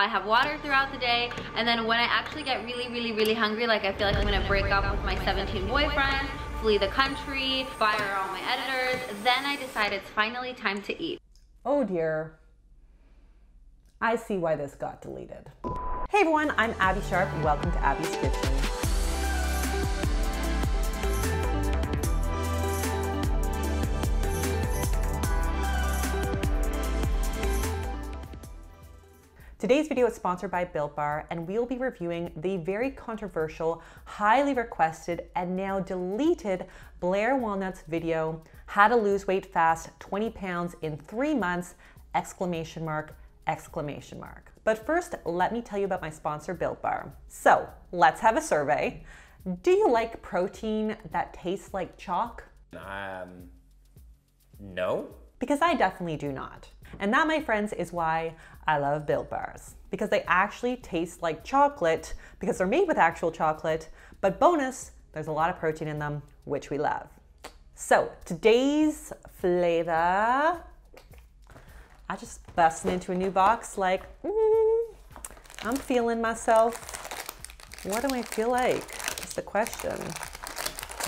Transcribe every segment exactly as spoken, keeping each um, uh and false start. I have water throughout the day, and then when I actually get really, really, really hungry, like I feel like I'm gonna break up with my seventeen boyfriends, flee the country, fire all my editors, then I decide it's finally time to eat. Oh dear. I see why this got deleted. Hey everyone, I'm Abbey Sharp. Welcome to Abbey's Kitchen. Today's video is sponsored by Built Bar, and we'll be reviewing the very controversial, highly requested, and now deleted Blair Walnuts video, How to Lose Weight Fast twenty pounds in three months, exclamation mark, exclamation mark. But first, let me tell you about my sponsor, Built Bar. So let's have a survey. Do you like protein that tastes like chalk? Um, no. Because I definitely do not. And that, my friends, is why I love Built Bars, because they actually taste like chocolate because they're made with actual chocolate, but bonus, there's a lot of protein in them, which we love. So today's flavor, I just busted into a new box like, mm, I'm feeling myself. What do I feel like? That's the question.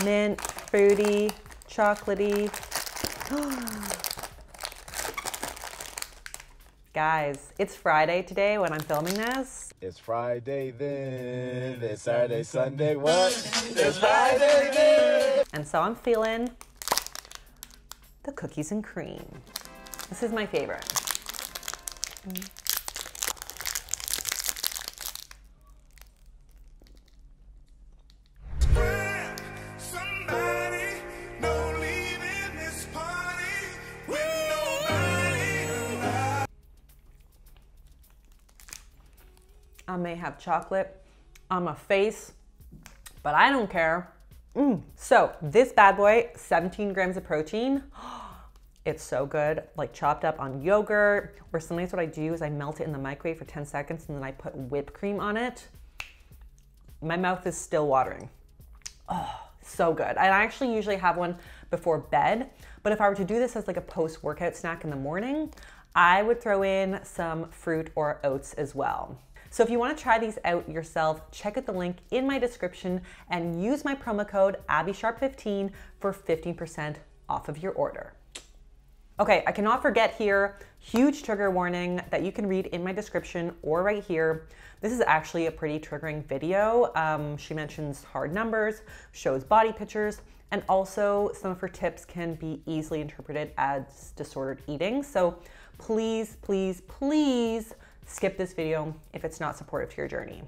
Mint, fruity, chocolatey. Guys, it's Friday today when I'm filming this. It's Friday then, it's Saturday, Sunday, what? It's Friday then! And so I'm feeling the cookies and cream. This is my favorite. I may have chocolate on my face, but I don't care. Mm. So this bad boy, seventeen grams of protein. It's so good, like chopped up on yogurt, or sometimes what I do is I melt it in the microwave for ten seconds and then I put whipped cream on it. My mouth is still watering. Oh, so good. And I actually usually have one before bed, but if I were to do this as like a post-workout snack in the morning, I would throw in some fruit or oats as well. So if you want to try these out yourself, check out the link in my description and use my promo code Abbey Sharp fifteen for fifteen percent off of your order. Okay, I cannot forget here, huge trigger warning that you can read in my description or right here. This is actually a pretty triggering video. Um, she mentions hard numbers, shows body pictures, and also some of her tips can be easily interpreted as disordered eating. So please, please, please, skip this video if it's not supportive to your journey.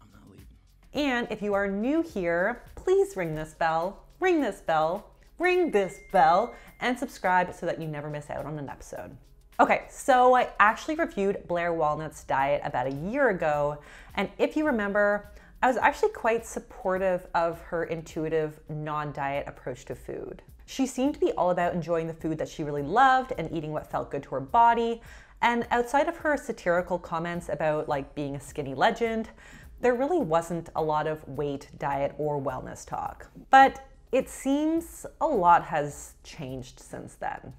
I'm not leaving. And if you are new here, please ring this bell, ring this bell, ring this bell, and subscribe so that you never miss out on an episode. Okay, so I actually reviewed Blair Walnuts' diet about a year ago, and if you remember, I was actually quite supportive of her intuitive, non-diet approach to food. She seemed to be all about enjoying the food that she really loved and eating what felt good to her body. And outside of her satirical comments about like being a skinny legend, there really wasn't a lot of weight, diet, or wellness talk. But it seems a lot has changed since then.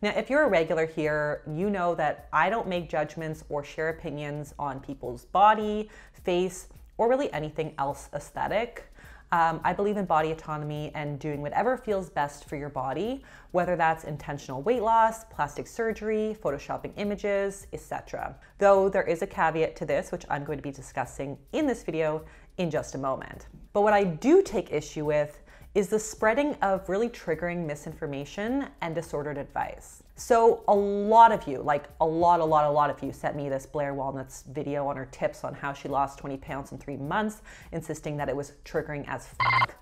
Now, if you're a regular here, you know that I don't make judgments or share opinions on people's body, face, or really anything else aesthetic. Um, I believe in body autonomy and doing whatever feels best for your body, whether that's intentional weight loss, plastic surgery, photoshopping images, et cetera. Though there is a caveat to this, which I'm going to be discussing in this video in just a moment. But what I do take issue with is the spreading of really triggering misinformation and disordered advice. So a lot of you, like a lot, a lot, a lot of you sent me this Blair Walnuts video on her tips on how she lost twenty pounds in three months, insisting that it was triggering as fuck.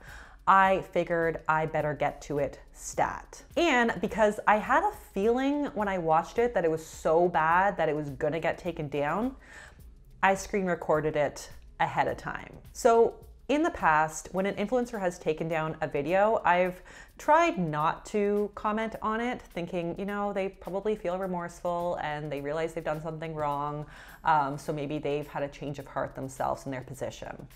I figured I better get to it stat. And because I had a feeling when I watched it that it was so bad that it was gonna get taken down, I screen recorded it ahead of time. So in the past, when an influencer has taken down a video, I've tried not to comment on it, thinking, you know, they probably feel remorseful and they realize they've done something wrong, um, so maybe they've had a change of heart themselves in their position.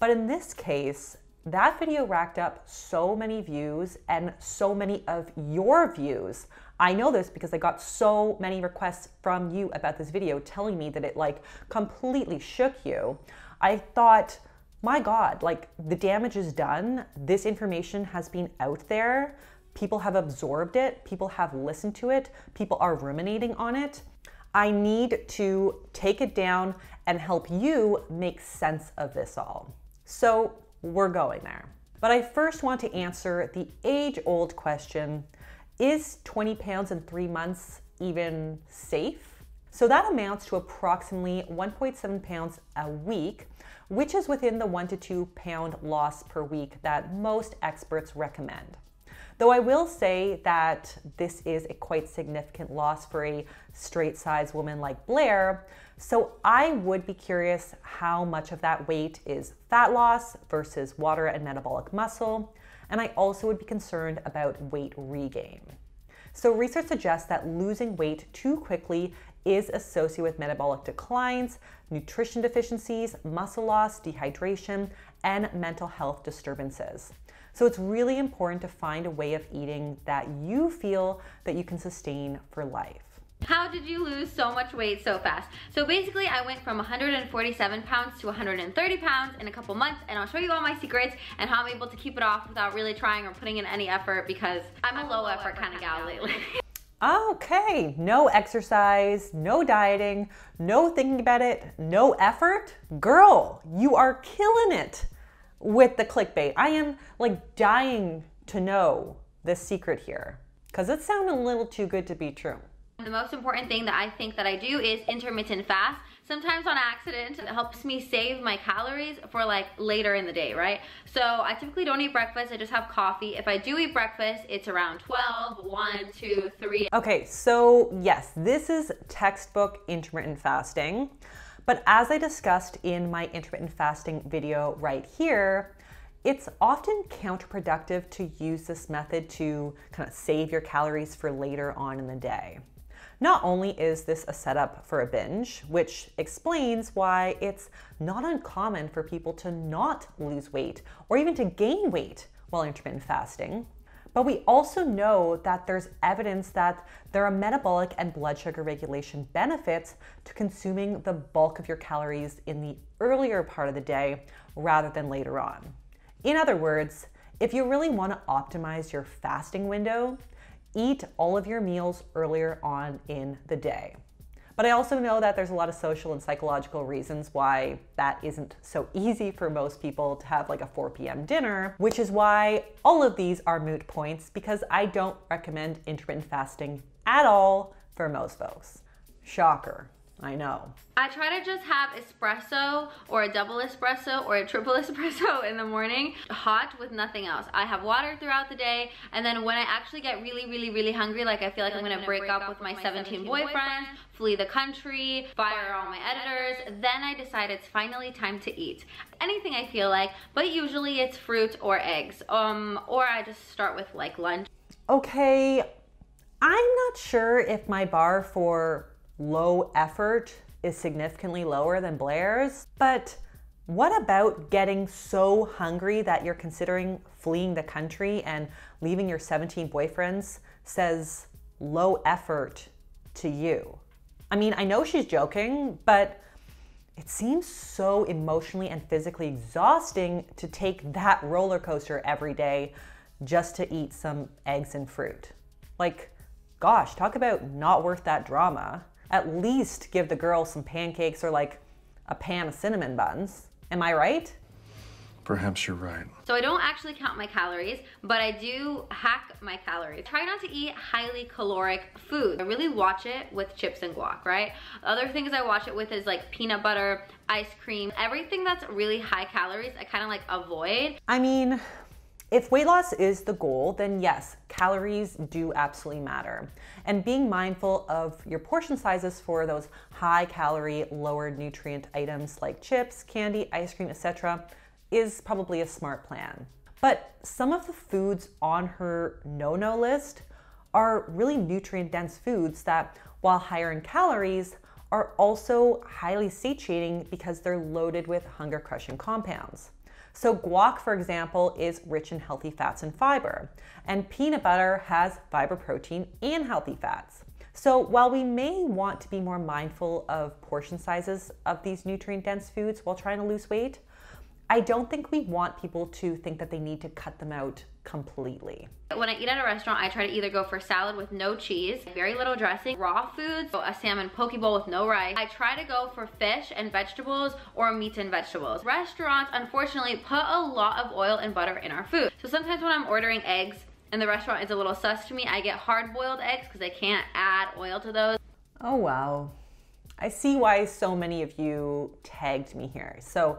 But in this case, that video racked up so many views and so many of your views. I know this because I got so many requests from you about this video telling me that it like completely shook you. I thought, my God, like the damage is done. This information has been out there. People have absorbed it. People have listened to it. People are ruminating on it. I need to take it down and help you make sense of this all. So we're going there. But I first want to answer the age-old question, is twenty pounds in three months even safe? So that amounts to approximately one point seven pounds a week, which is within the one to two pound loss per week that most experts recommend. Though I will say that this is a quite significant loss for a straight-sized woman like Blair, so I would be curious how much of that weight is fat loss versus water and metabolic muscle, and I also would be concerned about weight regain. So research suggests that losing weight too quickly is associated with metabolic declines, nutrition deficiencies, muscle loss, dehydration, and mental health disturbances. So it's really important to find a way of eating that you feel that you can sustain for life. How did you lose so much weight so fast? So basically I went from one hundred forty-seven pounds to one hundred thirty pounds in a couple months, and I'll show you all my secrets and how I'm able to keep it off without really trying or putting in any effort, because I'm a low, low effort, effort kind of gal lately. Okay, no exercise, no dieting, no thinking about it, no effort. Girl, you are killing it with the clickbait. I am like dying to know the secret here, because it sounded a little too good to be true. The most important thing that I think that I do is intermittent fast, sometimes on accident. It helps me save my calories for like later in the day, right? So I typically don't eat breakfast, I just have coffee. If I do eat breakfast, it's around twelve, one, two, three. Okay, so yes, this is textbook intermittent fasting. But as I discussed in my intermittent fasting video right here, it's often counterproductive to use this method to kind of save your calories for later on in the day. Not only is this a setup for a binge, which explains why it's not uncommon for people to not lose weight or even to gain weight while intermittent fasting, but we also know that there's evidence that there are metabolic and blood sugar regulation benefits to consuming the bulk of your calories in the earlier part of the day rather than later on. In other words, if you really want to optimize your fasting window, eat all of your meals earlier on in the day. But I also know that there's a lot of social and psychological reasons why that isn't so easy for most people to have like a four p m dinner, which is why all of these are moot points, because I don't recommend intermittent fasting at all for most folks. Shocker. I know. I try to just have espresso or a double espresso or a triple espresso in the morning, hot with nothing else. I have water throughout the day, and then when I actually get really, really, really hungry, like I feel like I'm gonna break up with my seventeen boyfriends, flee the country, fire all my editors, then I decide it's finally time to eat. Anything I feel like, but usually it's fruit or eggs, um, or I just start with like lunch. Okay, I'm not sure if my bar for low effort is significantly lower than Blair's, but what about getting so hungry that you're considering fleeing the country and leaving your seventeen boyfriends says low effort to you? I mean, I know she's joking, but it seems so emotionally and physically exhausting to take that roller coaster every day just to eat some eggs and fruit. Like, gosh, talk about not worth that drama. At least give the girl some pancakes or like a pan of cinnamon buns. Am I right? Perhaps you're right. So I don't actually count my calories, but I do hack my calories. Try not to eat highly caloric food. I really watch it with chips and guac, right? Other things I watch it with is like peanut butter, ice cream, everything that's really high calories, I kind of like avoid. I mean, if weight loss is the goal, then yes, calories do absolutely matter. And being mindful of your portion sizes for those high calorie, lower nutrient items like chips, candy, ice cream, et cetera is probably a smart plan. But some of the foods on her no-no list are really nutrient dense foods that, while higher in calories, are also highly satiating because they're loaded with hunger crushing compounds. So guac, for example, is rich in healthy fats and fiber, and peanut butter has fiber, protein, and healthy fats. So while we may want to be more mindful of portion sizes of these nutrient-dense foods while trying to lose weight, I don't think we want people to think that they need to cut them out completely. When I eat at a restaurant, I try to either go for salad with no cheese, very little dressing, raw foods, so a salmon poke bowl with no rice. I try to go for fish and vegetables or meat and vegetables. Restaurants, unfortunately, put a lot of oil and butter in our food. So sometimes when I'm ordering eggs and the restaurant is a little sus to me, I get hard-boiled eggs because they can't add oil to those. Oh, wow. I see why so many of you tagged me here. So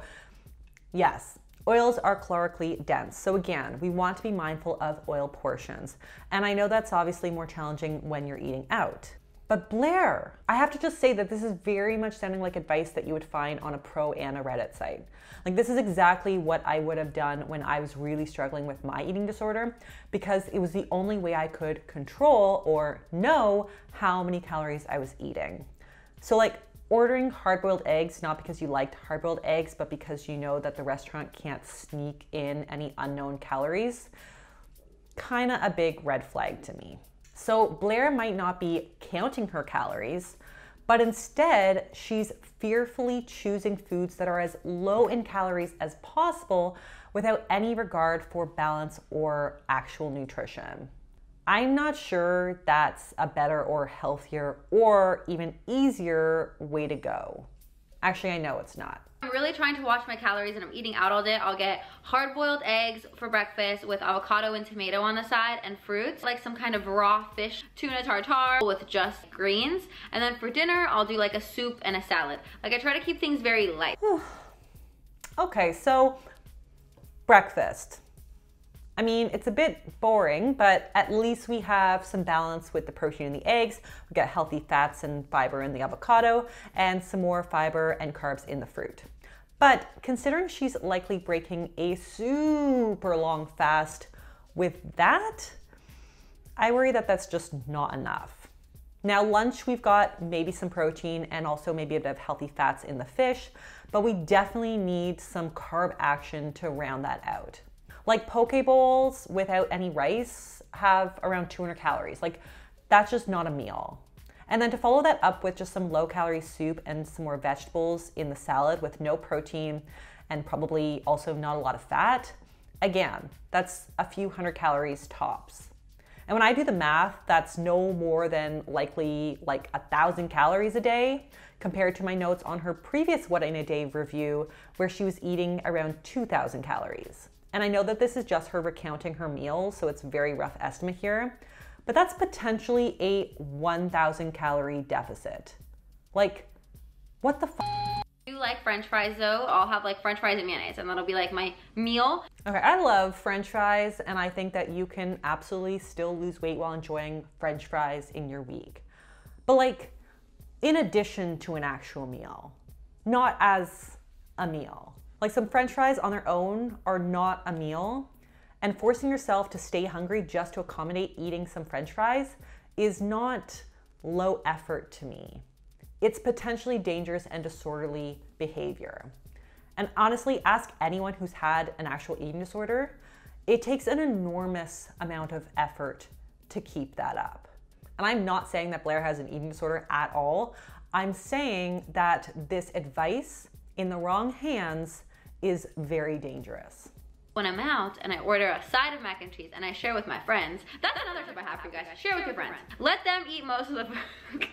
yes, oils are calorically dense. So again, we want to be mindful of oil portions. And I know that's obviously more challenging when you're eating out. But Blair, I have to just say that this is very much sounding like advice that you would find on a pro Anna Reddit site. Like, this is exactly what I would have done when I was really struggling with my eating disorder, because it was the only way I could control or know how many calories I was eating. So like, ordering hard-boiled eggs, not because you liked hard-boiled eggs, but because you know that the restaurant can't sneak in any unknown calories, kinda a big red flag to me. So Blair might not be counting her calories, but instead she's fearfully choosing foods that are as low in calories as possible without any regard for balance or actual nutrition. I'm not sure that's a better or healthier or even easier way to go. Actually, I know it's not. I'm really trying to watch my calories and I'm eating out all day. I'll get hard-boiled eggs for breakfast with avocado and tomato on the side, and fruits, like some kind of raw fish, tuna tartare with just greens. And then for dinner, I'll do like a soup and a salad. Like, I try to keep things very light. Okay, so breakfast. I mean, it's a bit boring, but at least we have some balance with the protein and the eggs. We've got healthy fats and fiber in the avocado and some more fiber and carbs in the fruit. But considering she's likely breaking a super long fast with that, I worry that that's just not enough. Now, lunch, we've got maybe some protein and also maybe a bit of healthy fats in the fish, but we definitely need some carb action to round that out. Like, poke bowls without any rice have around two hundred calories. Like, that's just not a meal. And then to follow that up with just some low calorie soup and some more vegetables in the salad with no protein and probably also not a lot of fat. Again, that's a few hundred calories tops. And when I do the math, that's no more than likely like a thousand calories a day compared to my notes on her previous What in a Day review where she was eating around two thousand calories. And I know that this is just her recounting her meals, so it's a very rough estimate here, but that's potentially a one thousand calorie deficit. Like, what the f? I do like french fries though. I'll have like french fries and mayonnaise, and that'll be like my meal. Okay, I love french fries, and I think that you can absolutely still lose weight while enjoying french fries in your week. But like, in addition to an actual meal, not as a meal. Like, some french fries on their own are not a meal, and forcing yourself to stay hungry just to accommodate eating some french fries is not low effort to me. It's potentially dangerous and disorderly behavior. And honestly, ask anyone who's had an actual eating disorder, it takes an enormous amount of effort to keep that up. And I'm not saying that Blair has an eating disorder at all. I'm saying that this advice in the wrong hands is very dangerous. When I'm out and I order a side of mac and cheese and I share with my friends, that's another tip I have for you guys. Share with your friends. Let them eat most of the food.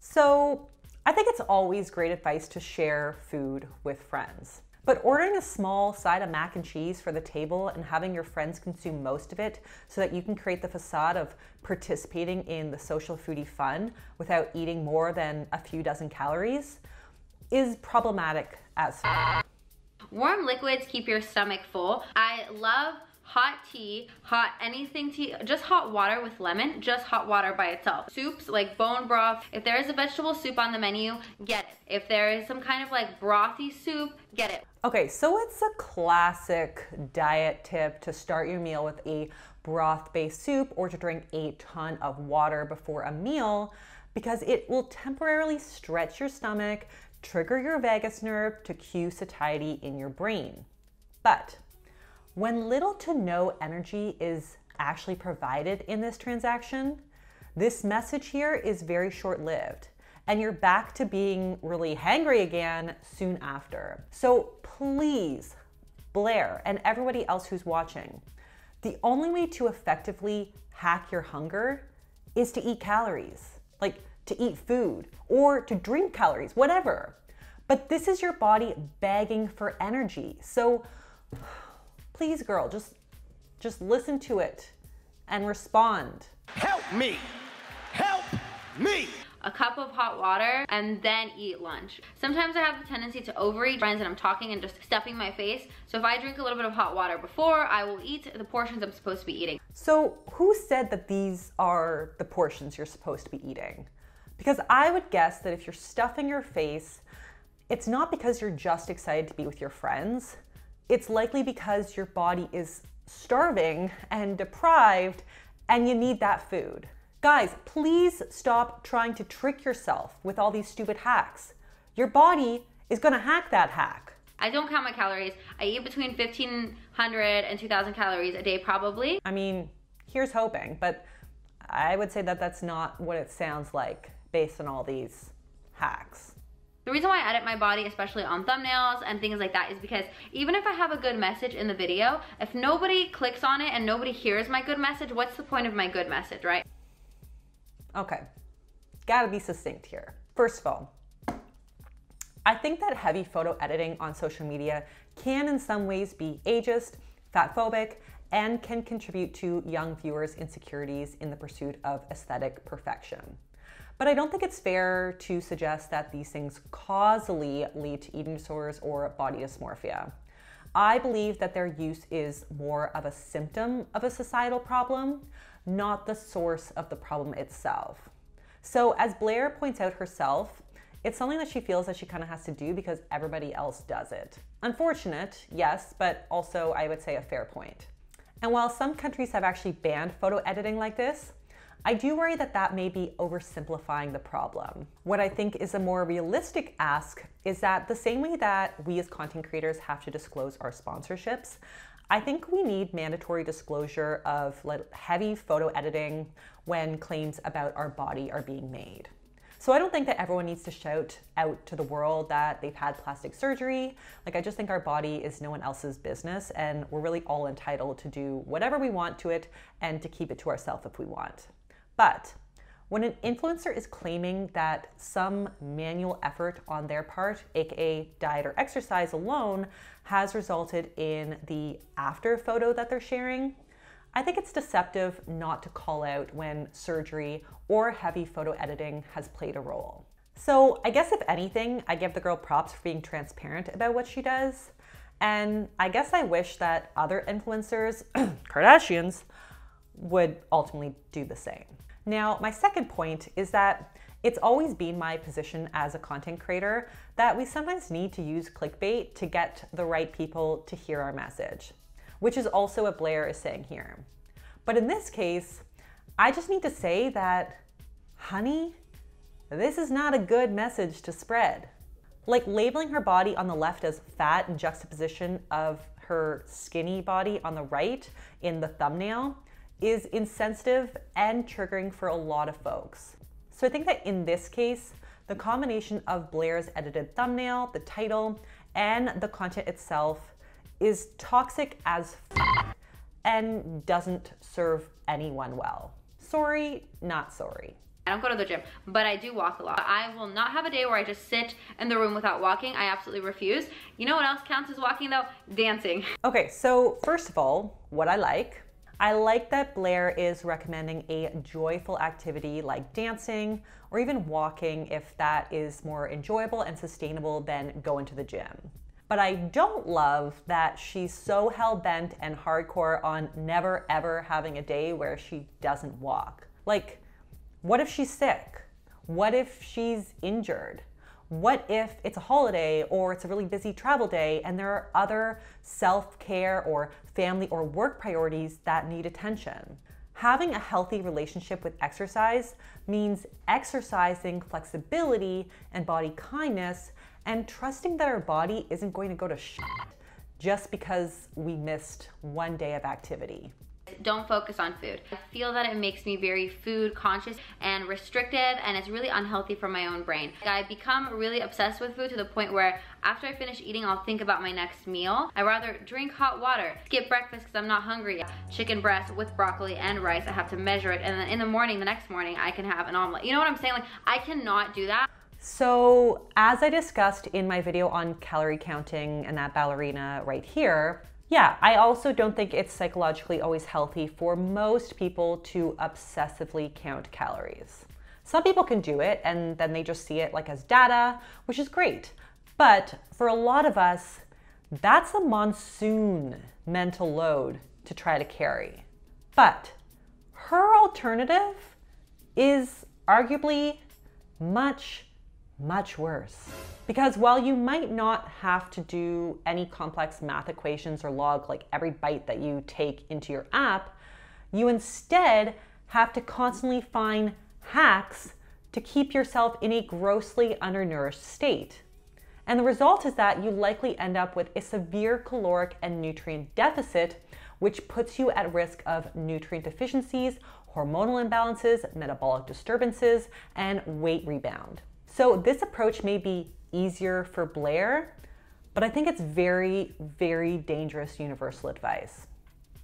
So I think it's always great advice to share food with friends, but ordering a small side of mac and cheese for the table and having your friends consume most of it so that you can create the facade of participating in the social foodie fun without eating more than a few dozen calories is problematic as fuck. Warm liquids keep your stomach full. I love hot tea, hot anything tea, just hot water with lemon, just hot water by itself. Soups like bone broth. If there is a vegetable soup on the menu, get it. If there is some kind of like brothy soup, get it. Okay, so it's a classic diet tip to start your meal with a broth-based soup or to drink a ton of water before a meal, because it will temporarily stretch your stomach, trigger your vagus nerve to cue satiety in your brain. But when little to no energy is actually provided in this transaction, this message here is very short-lived, and you're back to being really hangry again soon after. So please, Blair and everybody else who's watching, the only way to effectively hack your hunger is to eat calories, like to eat food or to drink calories, whatever. But this is your body begging for energy. So please, girl, just, just listen to it and respond. Help me, help me. A cup of hot water and then eat lunch. Sometimes I have the tendency to overeat, friends, and I'm talking and just stuffing my face. So if I drink a little bit of hot water before, I will eat the portions I'm supposed to be eating. So who said that these are the portions you're supposed to be eating? Because I would guess that if you're stuffing your face, it's not because you're just excited to be with your friends. It's likely because your body is starving and deprived and you need that food. Guys, please stop trying to trick yourself with all these stupid hacks. Your body is gonna hack that hack. I don't count my calories. I eat between fifteen hundred and two thousand calories a day, probably. I mean, here's hoping, but I would say that that's not what it sounds like based on all these hacks. The reason why I edit my body, especially on thumbnails and things like that, is because even if I have a good message in the video, if nobody clicks on it and nobody hears my good message, what's the point of my good message, right? Okay, gotta be succinct here. First of all, I think that heavy photo editing on social media can in some ways be ageist, fatphobic, and can contribute to young viewers' insecurities in the pursuit of aesthetic perfection. But I don't think it's fair to suggest that these things causally lead to eating disorders or body dysmorphia. I believe that their use is more of a symptom of a societal problem, not the source of the problem itself. So as Blair points out herself, it's something that she feels that she kind of has to do because everybody else does it. Unfortunate, yes, but also I would say a fair point. And while some countries have actually banned photo editing like this, I do worry that that may be oversimplifying the problem. What I think is a more realistic ask is that the same way that we as content creators have to disclose our sponsorships, I think we need mandatory disclosure of heavy photo editing when claims about our body are being made. So I don't think that everyone needs to shout out to the world that they've had plastic surgery. Like, I just think our body is no one else's business, and we're really all entitled to do whatever we want to it and to keep it to ourselves if we want. But when an influencer is claiming that some manual effort on their part, aka diet or exercise alone, has resulted in the after photo that they're sharing, I think it's deceptive not to call out when surgery or heavy photo editing has played a role. So I guess if anything, I give the girl props for being transparent about what she does. And I guess I wish that other influencers, Kardashians, would ultimately do the same. Now, my second point is that it's always been my position as a content creator that we sometimes need to use clickbait to get the right people to hear our message, which is also what Blair is saying here. But in this case, I just need to say that, honey, this is not a good message to spread. Like, labeling her body on the left as fat in juxtaposition of her skinny body on the right in the thumbnail is insensitive and triggering for a lot of folks. So I think that in this case, the combination of Blair's edited thumbnail, the title, and the content itself is toxic as f and doesn't serve anyone well. Sorry, not sorry. I don't go to the gym, but I do walk a lot. I will not have a day where I just sit in the room without walking. I absolutely refuse. You know what else counts as walking though? Dancing. Okay, so first of all, what I like, I like that Blair is recommending a joyful activity like dancing or even walking if that is more enjoyable and sustainable than going to the gym. But I don't love that she's so hell-bent and hardcore on never ever having a day where she doesn't walk. Like, what if she's sick? What if she's injured? What if it's a holiday or it's a really busy travel day and there are other self-care or family or work priorities that need attention? Having a healthy relationship with exercise means exercising flexibility and body kindness and trusting that our body isn't going to go to shit just because we missed one day of activity. Don't focus on food. I feel that it makes me very food conscious and restrictive, and it's really unhealthy for my own brain. I become really obsessed with food to the point where after I finish eating, I'll think about my next meal. I'd rather drink hot water, skip breakfast because I'm not hungry. Chicken breast with broccoli and rice, I have to measure it, and then in the morning, the next morning, I can have an omelet. You know what I'm saying? Like, I cannot do that. So as I discussed in my video on calorie counting and that ballerina right here, yeah, I also don't think it's psychologically always healthy for most people to obsessively count calories. Some people can do it and then they just see it like as data, which is great. But for a lot of us, that's a monsoon mental load to try to carry. But her alternative is arguably much, much worse. Because while you might not have to do any complex math equations or log like every bite that you take into your app, you instead have to constantly find hacks to keep yourself in a grossly undernourished state. And the result is that you likely end up with a severe caloric and nutrient deficit, which puts you at risk of nutrient deficiencies, hormonal imbalances, metabolic disturbances, and weight rebound. So this approach may be easier for Blair, but I think it's very, very dangerous universal advice.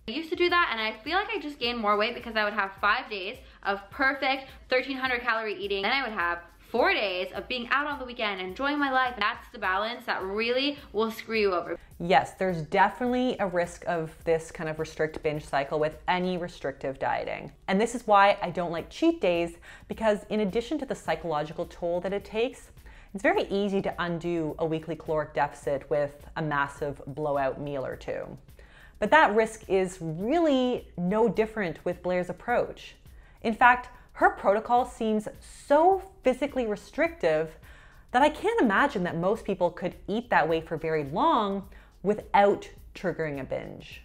I used to do that and I feel like I just gained more weight because I would have five days of perfect thirteen hundred calorie eating, then I would have four days of being out on the weekend, enjoying my life. That's the balance that really will screw you over. Yes, there's definitely a risk of this kind of restrict binge cycle with any restrictive dieting. And this is why I don't like cheat days, because in addition to the psychological toll that it takes, it's very easy to undo a weekly caloric deficit with a massive blowout meal or two. But that risk is really no different with Blair's approach. In fact, her protocol seems so physically restrictive that I can't imagine that most people could eat that way for very long without triggering a binge.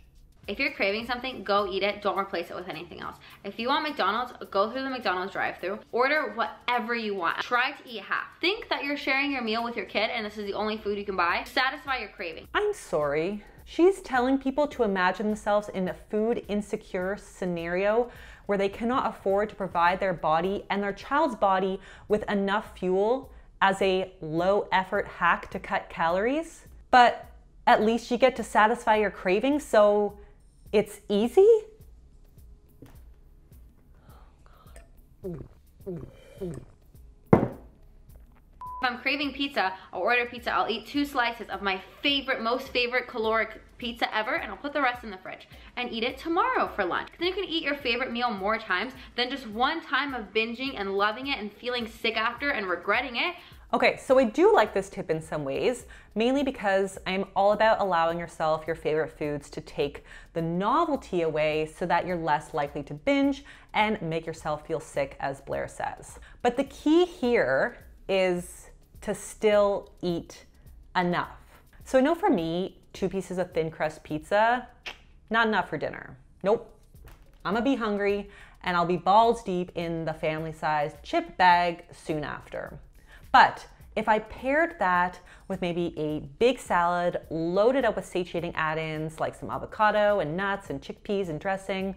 If you're craving something, go eat it. Don't replace it with anything else. If you want McDonald's, go through the McDonald's drive-thru. Order whatever you want. Try to eat half. Think that you're sharing your meal with your kid and this is the only food you can buy. Satisfy your craving. I'm sorry. She's telling people to imagine themselves in a food insecure scenario where they cannot afford to provide their body and their child's body with enough fuel as a low effort hack to cut calories. But at least you get to satisfy your craving, so it's easy? If I'm craving pizza, I'll order pizza. I'll eat two slices of my favorite, most favorite caloric pizza ever, and I'll put the rest in the fridge and eat it tomorrow for lunch. Then you can eat your favorite meal more times than just one time of binging and loving it and feeling sick after and regretting it. Okay, so I do like this tip in some ways, mainly because I'm all about allowing yourself your favorite foods to take the novelty away so that you're less likely to binge and make yourself feel sick, as Blair says. But the key here is to still eat enough. So I know for me, two pieces of thin crust pizza, not enough for dinner. Nope, I'm gonna be hungry and I'll be balls deep in the family-sized chip bag soon after. But if I paired that with maybe a big salad loaded up with satiating add-ins like some avocado and nuts and chickpeas and dressing,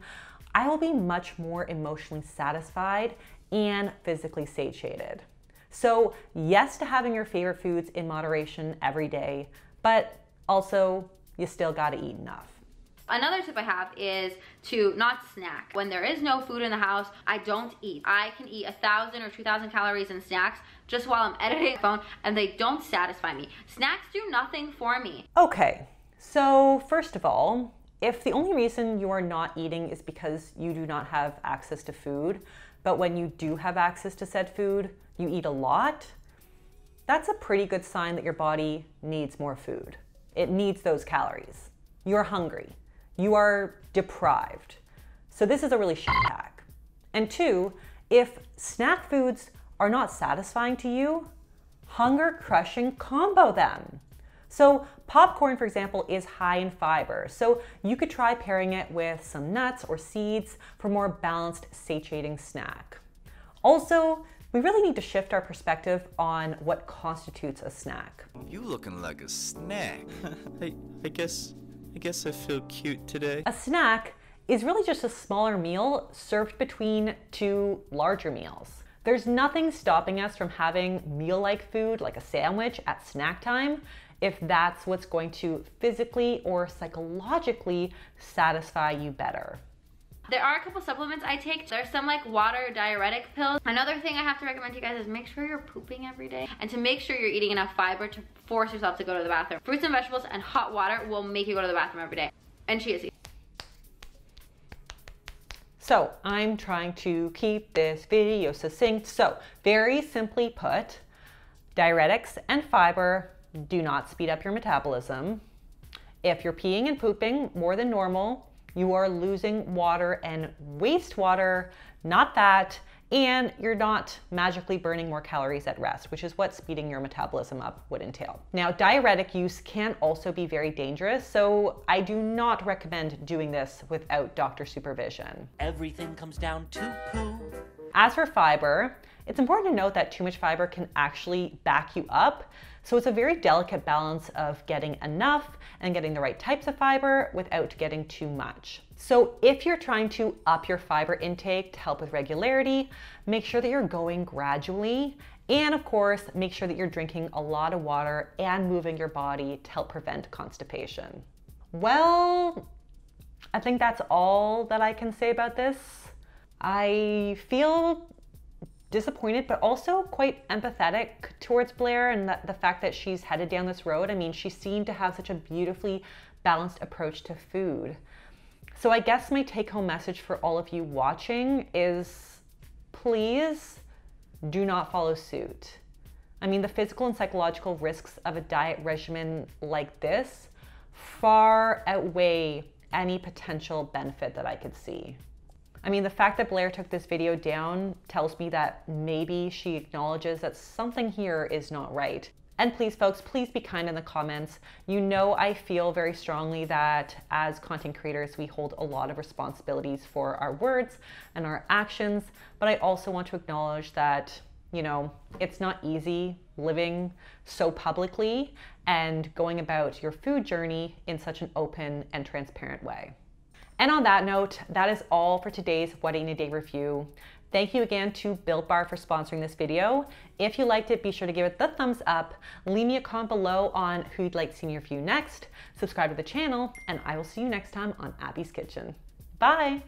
I will be much more emotionally satisfied and physically satiated. So yes to having your favorite foods in moderation every day, but also you still gotta eat enough. Another tip I have is to not snack. When there is no food in the house, I don't eat. I can eat one thousand or two thousand calories in snacks just while I'm editing my phone, and they don't satisfy me. Snacks do nothing for me. Okay, so first of all, if the only reason you are not eating is because you do not have access to food, but when you do have access to said food, you eat a lot, that's a pretty good sign that your body needs more food. It needs those calories. You're hungry. You are deprived. So this is a really shit hack. And two, if snack foods are not satisfying to you, hunger crushing combo them. So popcorn, for example, is high in fiber. So you could try pairing it with some nuts or seeds for a more balanced, satiating snack. Also, We really need to shift our perspective on what constitutes a snack. You looking like a snack. I, I guess, I guess I feel cute today. A snack is really just a smaller meal served between two larger meals. There's nothing stopping us from having meal-like food, like a sandwich, at snack time, if that's what's going to physically or psychologically satisfy you better. There are a couple supplements I take. There's some like water diuretic pills. Another thing I have to recommend to you guys is make sure you're pooping every day and to make sure you're eating enough fiber to force yourself to go to the bathroom. Fruits and vegetables and hot water will make you go to the bathroom every day. And chia seeds. So I'm trying to keep this video succinct. So very simply put, diuretics and fiber do not speed up your metabolism. If you're peeing and pooping more than normal, you are losing water and wastewater, not that, and you're not magically burning more calories at rest, which is what speeding your metabolism up would entail. Now, diuretic use can also be very dangerous, so I do not recommend doing this without doctor supervision. Everything comes down to poo. As for fiber, it's important to note that too much fiber can actually back you up. So it's a very delicate balance of getting enough and getting the right types of fiber without getting too much. So if you're trying to up your fiber intake to help with regularity, make sure that you're going gradually. And of course, make sure that you're drinking a lot of water and moving your body to help prevent constipation. Well, I think that's all that I can say about this. I feel disappointed, but also quite empathetic towards Blair and the, the fact that she's headed down this road. I mean, she seemed to have such a beautifully balanced approach to food. So I guess my take-home message for all of you watching is, please do not follow suit. I mean, the physical and psychological risks of a diet regimen like this far outweigh any potential benefit that I could see. I mean, the fact that Blair took this video down tells me that maybe she acknowledges that something here is not right. And please, folks, please be kind in the comments. You know, I feel very strongly that as content creators, we hold a lot of responsibilities for our words and our actions. But I also want to acknowledge that, you know, it's not easy living so publicly and going about your food journey in such an open and transparent way. And on that note, that is all for today's What in a Day review. Thank you again to Built Bar for sponsoring this video. If you liked it, be sure to give it the thumbs up. Leave me a comment below on who you'd like to see me review next. Subscribe to the channel, and I will see you next time on Abbey's Kitchen. Bye.